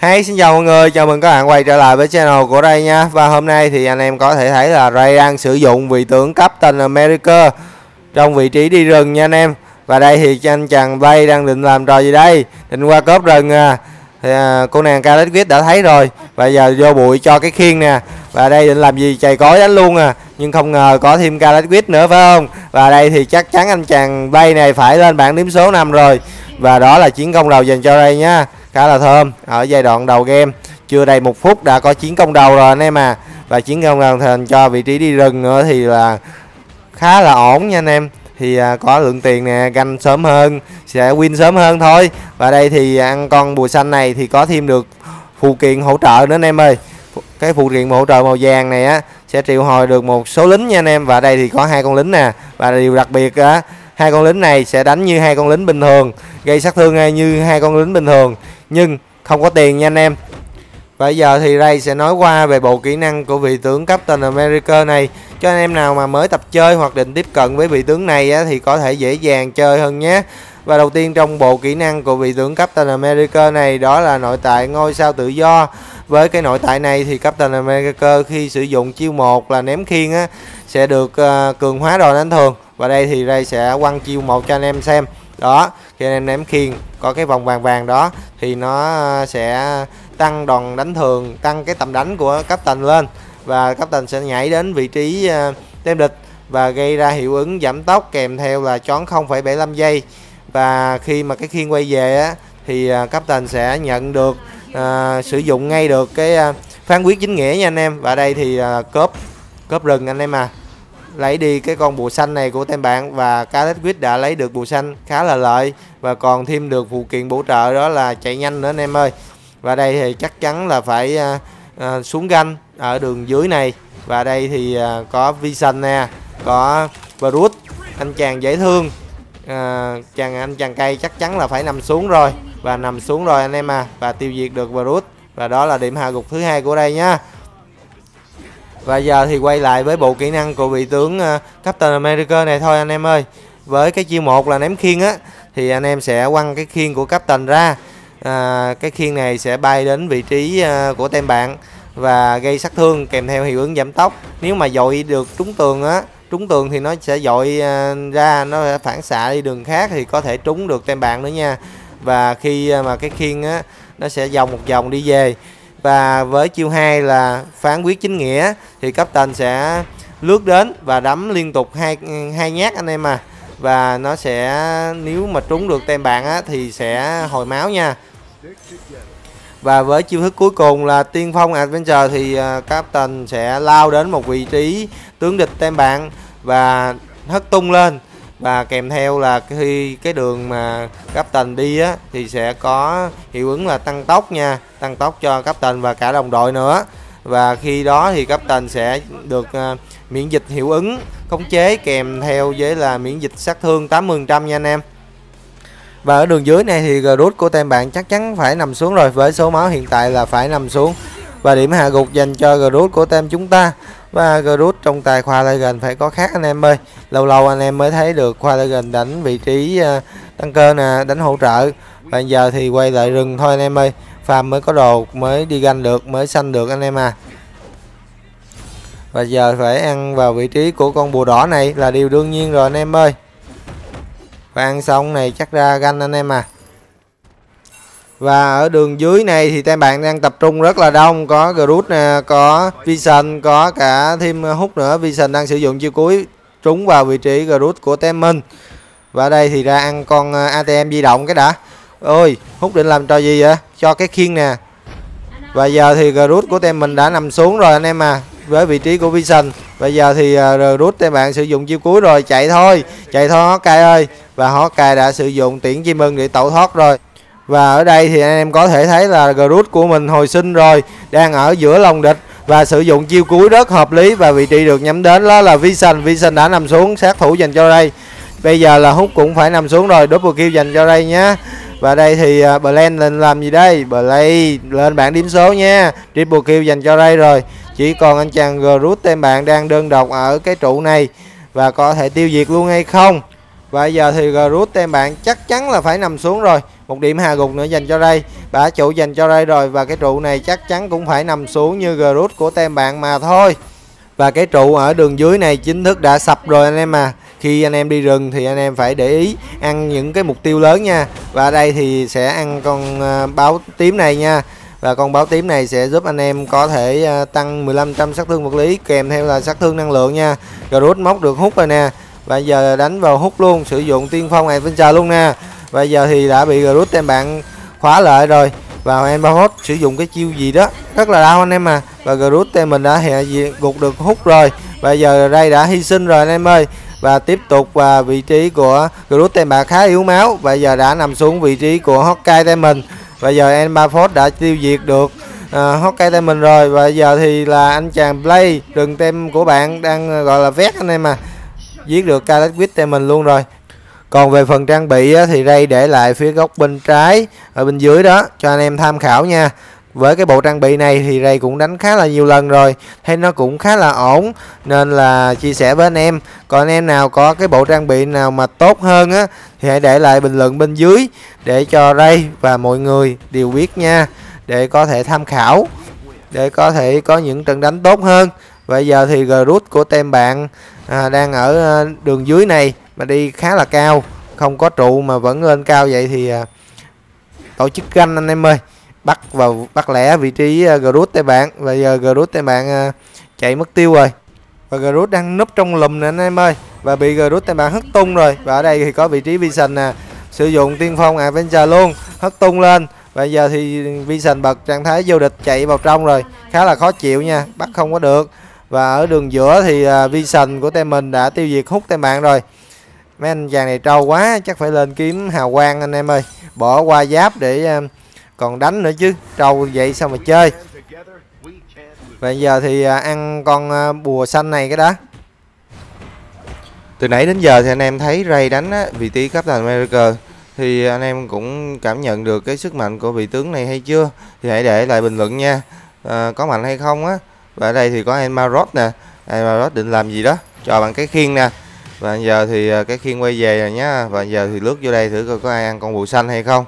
Hey, xin chào mọi người, chào mừng các bạn quay trở lại với channel của Ray nha. Và hôm nay thì anh em có thể thấy là Ray đang sử dụng vị tướng Captain America trong vị trí đi rừng nha anh em. Và đây thì anh chàng Blade đang định làm trò gì đây? Định qua cốp rừng à? Thì cô nàng Kaliswitz đã thấy rồi. Và giờ vô bụi cho cái khiên nè. Và đây định làm gì? Chày cối đánh luôn à? Nhưng không ngờ có thêm Kaliswitz nữa phải không? Và đây thì chắc chắn anh chàng Blade này phải lên bảng điểm số 5 rồi. Và đó là chiến công đầu dành cho Ray nha. Khá là thơm, ở giai đoạn đầu game chưa đầy một phút đã có chiến công đầu rồi anh em à. Và chiến công đầu thành cho vị trí đi rừng nữa thì là khá là ổn nha anh em. Thì có lượng tiền nè, ganh sớm hơn sẽ win sớm hơn thôi. Và đây thì ăn con bùa xanh này thì có thêm được phụ kiện hỗ trợ nữa anh em ơi. Cái phụ kiện hỗ trợ màu vàng này á sẽ triệu hồi được một số lính nha anh em. Và đây thì có hai con lính nè. Và điều đặc biệt á, hai con lính này sẽ đánh như hai con lính bình thường, gây sát thương ngay như hai con lính bình thường, nhưng không có tiền nha anh em. Bây giờ thì Ray sẽ nói qua về bộ kỹ năng của vị tướng Captain America này cho anh em nào mà mới tập chơi hoặc định tiếp cận với vị tướng này á, thì có thể dễ dàng chơi hơn nhé. Và đầu tiên trong bộ kỹ năng của vị tướng Captain America này đó là nội tại ngôi sao tự do. Với cái nội tại này thì Captain America khi sử dụng chiêu 1 là ném khiên á, sẽ được cường hóa đòn đánh thường. Và đây thì Ray sẽ quăng chiêu 1 cho anh em xem. Đó, khi anh em ném khiên có cái vòng vàng vàng đó thì nó sẽ tăng đòn đánh thường, tăng cái tầm đánh của Captain lên. Và Captain sẽ nhảy đến vị trí tên địch và gây ra hiệu ứng giảm tốc kèm theo là chón 0,75 giây. Và khi mà cái khiên quay về á, thì Captain sẽ nhận được sử dụng ngay được cái phán quyết chính nghĩa nha anh em. Và đây thì cốp rừng anh em à, lấy đi cái con bùa xanh này của tên bạn. Và Kaliswitz đã lấy được bùa xanh khá là lợi và còn thêm được phụ kiện bổ trợ đó là chạy nhanh nữa anh em ơi. Và đây thì chắc chắn là phải xuống ganh ở đường dưới này. Và đây thì có Vision nè, có Bruce, anh chàng dễ thương, anh chàng cây chắc chắn là phải nằm xuống rồi. Và nằm xuống rồi anh em à, và tiêu diệt được Groot. Và đó là điểm hạ gục thứ hai của đây nhá. Và giờ thì quay lại với bộ kỹ năng của vị tướng Captain America này thôi anh em ơi. Với cái chiêu 1 là ném khiên á, thì anh em sẽ quăng cái khiên của Captain ra. Cái khiên này sẽ bay đến vị trí của tên bạn và gây sát thương kèm theo hiệu ứng giảm tốc. Nếu mà dội được trúng tường á, trúng tường thì nó sẽ dội ra, nó phản xạ đi đường khác thì có thể trúng được tên bạn nữa nha. Và khi mà cái khiên á, nó sẽ vòng một vòng đi về. Và với chiêu 2 là phán quyết chính nghĩa thì Captain sẽ lướt đến và đấm liên tục hai nhát anh em à. Và nó sẽ, nếu mà trúng được tên bạn á, thì sẽ hồi máu nha. Và với chiêu thức cuối cùng là tiên phong adventure thì Captain sẽ lao đến một vị trí tướng địch tên bạn và hất tung lên. Và kèm theo là khi cái đường mà Captain đi á, thì sẽ có hiệu ứng là tăng tốc nha. Tăng tốc cho Captain và cả đồng đội nữa. Và khi đó thì Captain sẽ được miễn dịch hiệu ứng khống chế kèm theo với là miễn dịch sát thương 80% nha anh em. Và ở đường dưới này thì Groot của tên bạn chắc chắn phải nằm xuống rồi. Với số máu hiện tại là phải nằm xuống. Và điểm hạ gục dành cho Groot của team chúng ta. Và Groot trong tài khoa Legend phải có khác anh em ơi. Lâu lâu anh em mới thấy được khoa Legend đánh vị trí tăng cơ nè, đánh hỗ trợ. Và giờ thì quay lại rừng thôi anh em ơi. Farm mới có đồ, mới đi ganh được, mới xanh được anh em à. Và giờ phải ăn vào vị trí của con bùa đỏ này là điều đương nhiên rồi anh em ơi. Và ăn xong này chắc ra ganh anh em à. Và ở đường dưới này thì tên bạn đang tập trung rất là đông. Có Groot nè, có Vision, có cả thêm hút nữa. Vision đang sử dụng chiêu cuối trúng vào vị trí Groot của tên mình. Và đây thì ra ăn con ATM di động cái đã. Ôi, hút định làm trò gì vậy? Cho cái khiên nè. Và giờ thì Groot của tên mình đã nằm xuống rồi anh em à, với vị trí của Vision. Bây giờ thì Groot tên bạn sử dụng chiêu cuối rồi, chạy thôi. Chạy thôi Hawkeye ơi. Và Hawkeye đã sử dụng tiễn chim ưng để tẩu thoát rồi. Và ở đây thì anh em có thể thấy là Groot của mình hồi sinh rồi, đang ở giữa lòng địch và sử dụng chiêu cuối rất hợp lý. Và vị trí được nhắm đến đó là Vision. Vision đã nằm xuống, sát thủ dành cho Ray. Bây giờ là Hulk cũng phải nằm xuống rồi, double kill dành cho Ray nhé. Và đây thì Blaine lên làm gì đây? Blaine lên bảng điểm số nha. Triple kill dành cho Ray rồi. Chỉ còn anh chàng Groot tên bạn đang đơn độc ở cái trụ này và có thể tiêu diệt luôn hay không. Và giờ thì Groot tên bạn chắc chắn là phải nằm xuống rồi. Một điểm hạ gục nữa dành cho Ray. Bả trụ dành cho Ray rồi. Và cái trụ này chắc chắn cũng phải nằm xuống như Groot của tên bạn mà thôi. Và cái trụ ở đường dưới này chính thức đã sập rồi anh em à. Khi anh em đi rừng thì anh em phải để ý ăn những cái mục tiêu lớn nha. Và đây thì sẽ ăn con báo tím này nha. Và con báo tím này sẽ giúp anh em có thể tăng 15% sát thương vật lý kèm theo là sát thương năng lượng nha. Groot móc được hút rồi nè. Và giờ đánh vào hút luôn, sử dụng tiên phong Adventure luôn nè. Và giờ thì đã bị Groot em bạn khóa lại rồi. Và em Marot sử dụng cái chiêu gì đó rất là đau anh em à. Và Groot em mình đã hạ gục được hút rồi. Và giờ đây đã hy sinh rồi anh em ơi. Và tiếp tục và vị trí của Groot em bạn khá yếu máu. Và giờ đã nằm xuống vị trí của Hawkeye tên mình. Và giờ em Marot đã tiêu diệt được Hawkeye tên mình rồi. Và giờ thì là anh chàng Blade rừng tem của bạn đang gọi là vét anh em à, giết được Kaliswitz tên mình luôn rồi. Còn về phần trang bị á, thì Ray để lại phía góc bên trái ở bên dưới đó cho anh em tham khảo nha. Với cái bộ trang bị này thì Ray cũng đánh khá là nhiều lần rồi, thấy nó cũng khá là ổn nên là chia sẻ với anh em. Còn anh em nào có cái bộ trang bị nào mà tốt hơn á, thì hãy để lại bình luận bên dưới để cho Ray và mọi người đều biết nha, để có thể tham khảo, để có thể có những trận đánh tốt hơn. Bây giờ thì Groot của tem bạn đang ở đường dưới này mà đi khá là cao, không có trụ mà vẫn lên cao vậy thì tổ chức canh anh em ơi, bắt vào bắt lẻ vị trí Groot tem bạn. Và giờ Groot tem bạn chạy mất tiêu rồi. Và Groot đang núp trong lùm nè anh em ơi, và bị Groot tem bạn hất tung rồi. Và ở đây thì có vị trí Vision nè, sử dụng tiên phong Adventure luôn, hất tung lên. Và giờ thì Vision bật trạng thái vô địch chạy vào trong rồi, khá là khó chịu nha, bắt không có được. Và ở đường giữa thì Vision của team mình đã tiêu diệt hút team bạn rồi. Mấy anh chàng này trâu quá, chắc phải lên kiếm hào quang anh em ơi, bỏ qua giáp để còn đánh nữa chứ, trâu vậy sao mà chơi. Và giờ thì ăn con bùa xanh này cái đó. Từ nãy đến giờ thì anh em thấy Ray đánh vị trí Captain America thì anh em cũng cảm nhận được cái sức mạnh của vị tướng này hay chưa, thì hãy để lại bình luận nha, có mạnh hay không á. Và ở đây thì có em Marot nè, em Marot định làm gì đó cho bạn cái khiên nè. Và giờ thì cái khiên quay về rồi nhá. Và giờ thì lướt vô đây thử coi có ai ăn con bù xanh hay không.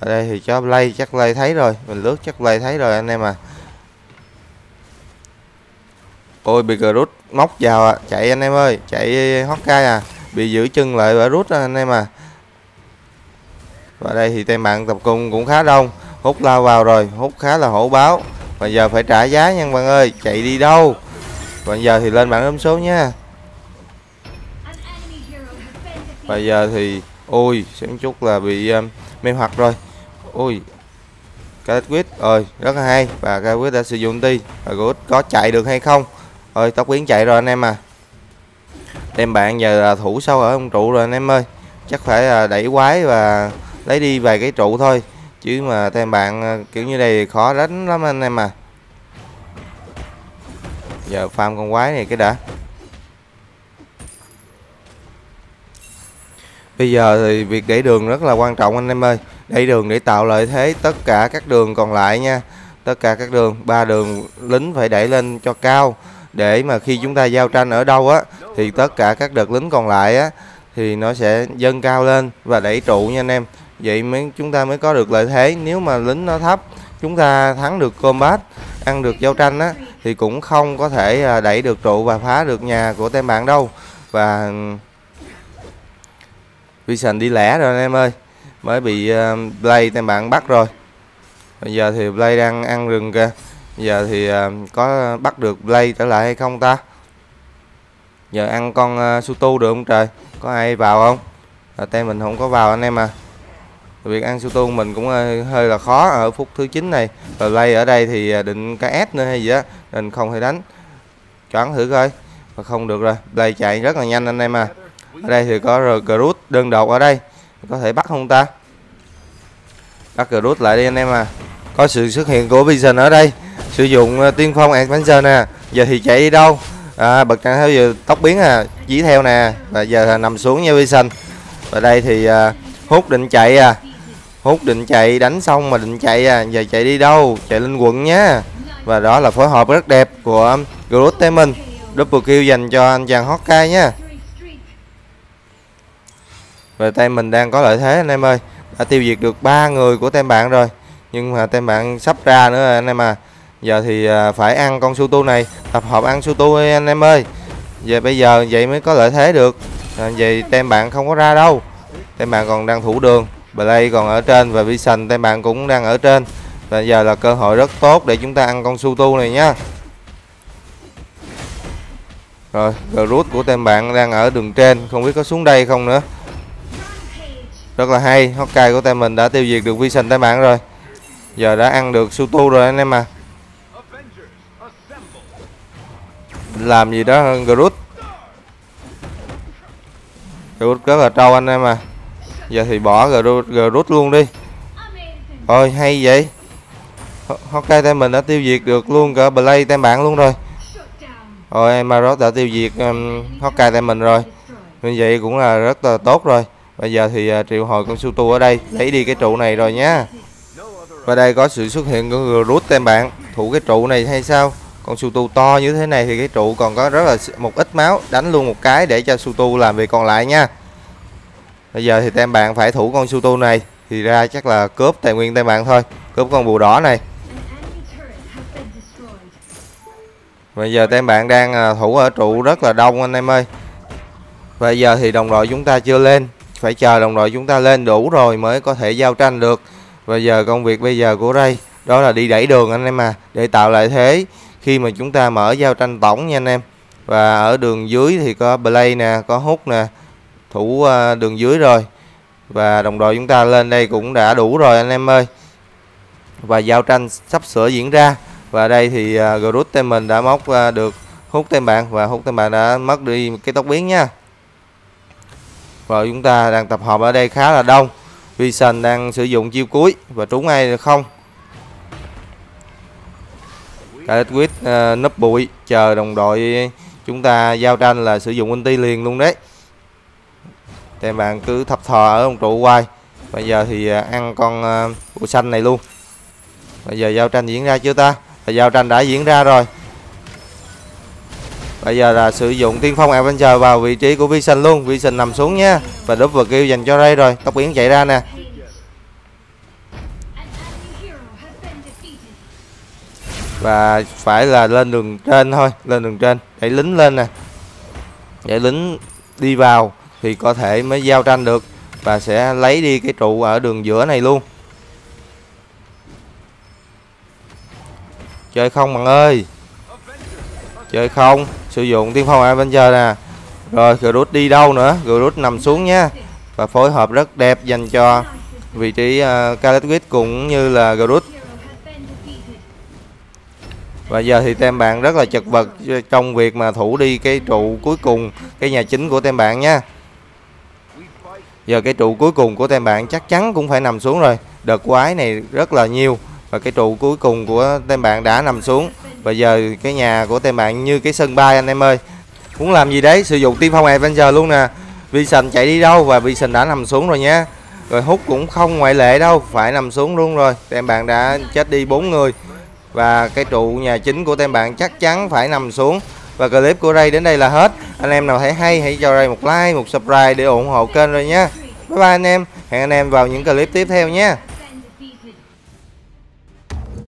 Ở đây thì cho Blade, chắc Blade thấy rồi, mình lướt chắc Blade thấy rồi anh em à. Ôi bị Groot móc vào à, chạy anh em ơi, chạy Hawkeye à, bị giữ chân lại bởi Groot anh em à. Và đây thì tên bạn tập cung cũng khá đông, hút lao vào rồi, hút khá là hổ báo. Và giờ phải trả giá nha bạn ơi, chạy đi đâu. Và giờ thì lên bảng đếm số nha. Và giờ thì ôi xem chút là bị mê hoặc rồi. Ôi Kaliswitz ơi, rất là hay. Và Kaliswitz đã sử dụng ti. Và Groot có chạy được hay không? Ơi tóc biến chạy rồi anh em à. Đem bạn giờ là thủ sâu ở ông trụ rồi anh em ơi, chắc phải là đẩy quái và lấy đi vài cái trụ thôi, chứ mà tên bạn kiểu như đây khó đánh lắm anh em à. Giờ farm con quái này cái đã. Bây giờ thì việc đẩy đường rất là quan trọng anh em ơi, đẩy đường để tạo lợi thế tất cả các đường còn lại nha. Tất cả các đường, ba đường lính phải đẩy lên cho cao, để mà khi chúng ta giao tranh ở đâu á thì tất cả các đợt lính còn lại á thì nó sẽ dâng cao lên và đẩy trụ nha anh em. Vậy mới chúng ta mới có được lợi thế. Nếu mà lính nó thấp, chúng ta thắng được combat, ăn được giao tranh á, thì cũng không có thể đẩy được trụ và phá được nhà của tên bạn đâu. Và Vision đi lẻ rồi anh em ơi, mới bị Blade tên bạn bắt rồi. Bây giờ thì Blade đang ăn rừng kìa. Bây giờ thì có bắt được Blade trở lại hay không ta. Giờ ăn con Sutu được không trời, có ai vào không? Tên mình không có vào anh em à. Việc ăn su tu mình cũng hơi là khó ở phút thứ 9 này. Và Blade ở đây thì định KS nữa hay gì á nên không thể đánh. Choán thử coi. Mà không được rồi. Blade chạy rất là nhanh anh em à. Ở đây thì có Groot đơn độc ở đây. Có thể bắt không ta? Bắt Groot lại đi anh em à. Có sự xuất hiện của Vision ở đây. Sử dụng tiên phong Adventure nè. Giờ thì chạy đi đâu? Bật trạng thái giờ tóc biến à. Dí theo nè. Và giờ là nằm xuống nha Vision. Và đây thì Hút định chạy à. Hút định chạy, đánh xong mà định chạy à. Giờ chạy đi đâu? Chạy lên quận nhá. Và đó là phối hợp rất đẹp của Groot team mình. Double kill dành cho anh chàng Hawkeye nhá. Và team mình đang có lợi thế anh em ơi, đã tiêu diệt được 3 người của team bạn rồi. Nhưng mà team bạn sắp ra nữa anh em à. Giờ thì phải ăn con su tu này, tập hợp ăn su tu anh em ơi. Về bây giờ vậy mới có lợi thế được. Vậy team bạn không có ra đâu. Team bạn còn đang thủ đường, Blade còn ở trên và Vision team bạn cũng đang ở trên. Và giờ là cơ hội rất tốt để chúng ta ăn con su tu này nhá. Rồi, Groot của team bạn đang ở đường trên, không biết có xuống đây không nữa. Rất là hay, Hawkeye của team mình đã tiêu diệt được Vision team bạn rồi. Giờ đã ăn được su tu rồi anh em à. Làm gì đó Groot. Groot rất là trâu anh em à. Giờ thì bỏ Groot luôn đi. Ôi hay vậy. Hawkeye team mình đã tiêu diệt được luôn cả Blade team bạn luôn rồi. Rồi Marot đã tiêu diệt Hawkeye team mình rồi. Như vậy cũng là rất là tốt rồi. Bây giờ thì triệu hồi con su tu ở đây, lấy đi cái trụ này rồi nhá. Và đây có sự xuất hiện của Groot team bạn, thủ cái trụ này hay sao? Con su tu to như thế này thì cái trụ còn có rất là một ít máu, đánh luôn một cái để cho su tu làm việc còn lại nha. Bây giờ thì team bạn phải thủ con su tu này, thì ra chắc là cướp tài nguyên team bạn thôi, cướp con bù đỏ này. Bây giờ team bạn đang thủ ở trụ rất là đông anh em ơi. Bây giờ thì đồng đội chúng ta chưa lên, phải chờ đồng đội chúng ta lên đủ rồi mới có thể giao tranh được. Và giờ công việc bây giờ của Ray đó là đi đẩy đường anh em à, để tạo lợi thế khi mà chúng ta mở giao tranh tổng nha anh em. Và ở đường dưới thì có Blade nè, có Hulk nè, thủ đường dưới rồi. Và đồng đội chúng ta lên đây cũng đã đủ rồi anh em ơi. Và giao tranh sắp sửa diễn ra. Và đây thì Groot team mình đã móc được Hulk team bạn, và Hulk team bạn đã mất đi cái tốc biến nha. Rồi chúng ta đang tập hợp ở đây khá là đông. Vision đang sử dụng chiêu cuối và trúng ai không. Kaliswitz nấp bụi chờ đồng đội chúng ta giao tranh là sử dụng ulti liền luôn đấy. Team bạn cứ thập thò ở ông trụ hoài. Bây giờ thì ăn con bụi xanh này luôn. Bây giờ giao tranh diễn ra chưa ta? Và giao tranh đã diễn ra rồi. Bây giờ là sử dụng tiên phong Avenger vào vị trí của Vision luôn. Vision nằm xuống nha. Và đúp vừa kêu dành cho Ray rồi. Tóc biến chạy ra nè. Và phải là lên đường trên thôi. Lên đường trên. Đẩy lính lên nè. Để lính đi vào thì có thể mới giao tranh được. Và sẽ lấy đi cái trụ ở đường giữa này luôn. Chơi không bạn ơi. Chơi không. Sử dụng tiên phong Avenger nè. Rồi Groot đi đâu nữa? Groot nằm xuống nha. Và phối hợp rất đẹp dành cho vị trí Kaliswitz cũng như là Groot. Và giờ thì team bạn rất là chật vật trong việc mà thủ đi cái trụ cuối cùng, cái nhà chính của team bạn nha. Giờ cái trụ cuối cùng của team bạn chắc chắn cũng phải nằm xuống rồi. Đợt quái này rất là nhiều. Và cái trụ cuối cùng của team bạn đã nằm xuống. Và giờ cái nhà của team bạn như cái sân bay anh em ơi. Muốn làm gì đấy, sử dụng tiên phong Avenger luôn nè. Vision chạy đi đâu và Vision đã nằm xuống rồi nha. Rồi Hulk cũng không ngoại lệ đâu, phải nằm xuống luôn rồi. Team bạn đã chết đi 4 người. Và cái trụ nhà chính của team bạn chắc chắn phải nằm xuống. Và clip của Ray đến đây là hết. Anh em nào thấy hay hãy cho Ray một like, một subscribe để ủng hộ kênh rồi nha. Bye bye anh em, hẹn anh em vào những clip tiếp theo nha.